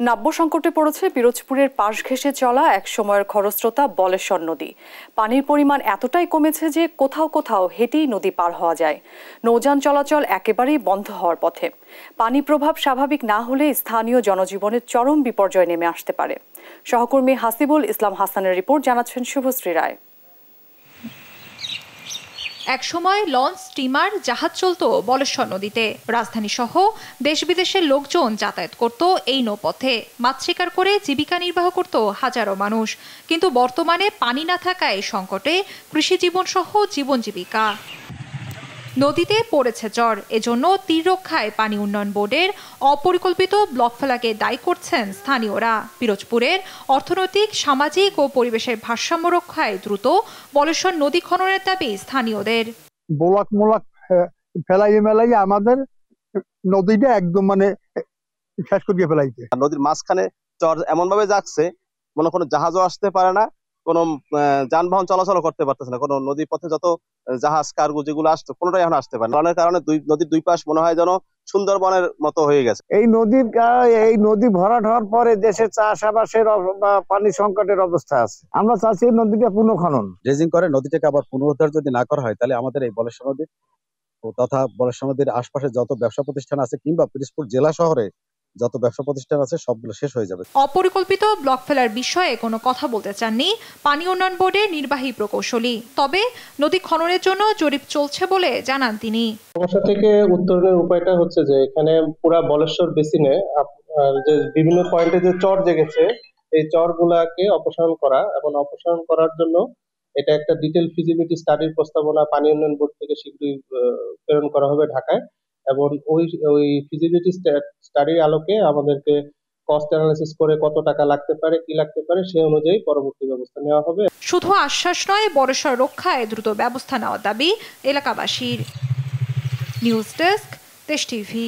नाब्य संकटे पड़े पिरोजपुरेर पाश घेसे चला एक समयेर खरस्रोता बलेশ্বर नदी। पानिर परिमाण एतटाई कमेছে যে কোথাও কোথাও হেঁটেই नदी पार হওয়া যায়। नौजान চলাচল একেবারেই বন্ধ হওয়ার পথে। पानी प्रभाव स्वाभाविक ना হলে স্থানীয় জনজীবনের চরম বিপর্যয় নেমে আসতে পারে। सहकर्मी হাসিবুল ইসলাম হাসানের रिपोर्ट জানাচ্ছেন শুভশ্রী রায়। एक समय लंच स्टीमार जहाज चलत बलेশ্বर नदीते। राजधानी सह देश विदेशेर लोकजन यातायात करत एई नौपथे। माछ शिकार करे जीविका निर्वाह करत हजारो मानुष। किन्तु बर्तमाने पानी ना थाकाय संकटे कृषि जीवन सह जीवन जीविका नदीते पड़ेছে জর। एजोन्नो तीर रक्षाय पानी उन्नयन बोर्डेर अपरिकल्पित ब्लक फेलाके दायी करছেন स्थानीयरा। पिरोजपुरेर अर्थनैतिक सामाजिक और परिवेशेर भारसाम्य रक्षाय द्रुत बलेশ্বর नदी खनনের দাবি স্থানীয়দের। ব্লক মোলাক ফেলাইয়ে মেলাইয়ে আমাদের নদীটা একদম মানে শেষ করে দিয়ে ফেলাইছে। নদীর মাঝখানে চর এমন ভাবে যাচ্ছে মনে কোনো জাহাজও আসতে পারে না। যানবাহন চলাচল করতে পারতেছে না। কোনো নদী পথে যত জাহাজ কার্গো যেগুলো আসতো কোনোটাই এখন আসতে পারে না। অনেক কারণে নদীর দুই পাশ মনে হয় যেন সুন্দরবনের মতো হয়ে গেছে। এই নদী ভরাট হওয়ার পরে দেশের চাষাবাসের পানি সংকটের অবস্থা আছে। আমরা চাচ্ছি এই নদীটা পুনঃখনন ড্রেজিং করে নদীটাকে আবার পুনরুদ্ধার যদি না করা হয় তাহলে আমাদের এই বলেশ্বর নদী তথা বলেশ্বর নদীর আশপাশে যত ব্যবসা প্রতিষ্ঠান আছে কিংবা পিরোজপুর জেলা শহরে যত ব্যবসা প্রতিষ্ঠান আছে সবগুলো শেষ হয়ে যাবে। অপরিকল্পিত ব্লক ফেলার বিষয়ে কোনো কথা বলতে চাননি পানি উন্নয়ন বোর্ডের নির্বাহী প্রকৌশলী। তবে নদী খননের জন্য জরিপ চলছে বলে জানান তিনি। সমস্যা থেকে উত্তরের উপায়টা হচ্ছে যে এখানে পুরো বলেশ্বর বেসিনে যে বিভিন্ন পয়েন্টে যে চর জেগেছে এই চরগুলোকে অপসারণ করা এবং অপসারণ করার জন্য এটা একটা ডিটেইল ফিজিবিলিটি স্টাডির প্রস্তাবনা পানি উন্নয়ন বোর্ড থেকে শীঘ্রই প্রেরণ করা হবে ঢাকায়। এবং ওই ফিজিবিলিটি স্টাডির আলোকে আমাদেরকে কস্ট অ্যানালাইসিস করে কত টাকা লাগতে পারে কি লাগতে পারে সেই অনুযায়ী পরবর্তী ব্যবস্থা নেওয়া হবে। শুধু আশ্বাস নয়, বলেশ্বর রক্ষায় দ্রুত ব্যবস্থা নেওয়ার দাবি এলাকাবাসীর। News desk, Desh TV.